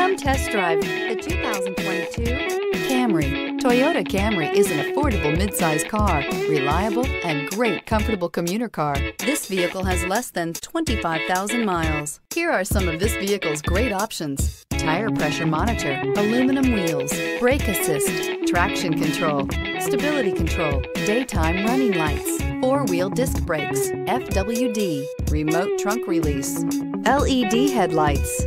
Come test drive the 2022 Camry. Toyota Camry is an affordable midsize car, reliable and great comfortable commuter car. This vehicle has less than 25,000 miles. Here are some of this vehicle's great options: tire pressure monitor, aluminum wheels, brake assist, traction control, stability control, daytime running lights, four-wheel disc brakes, FWD, remote trunk release, LED headlights.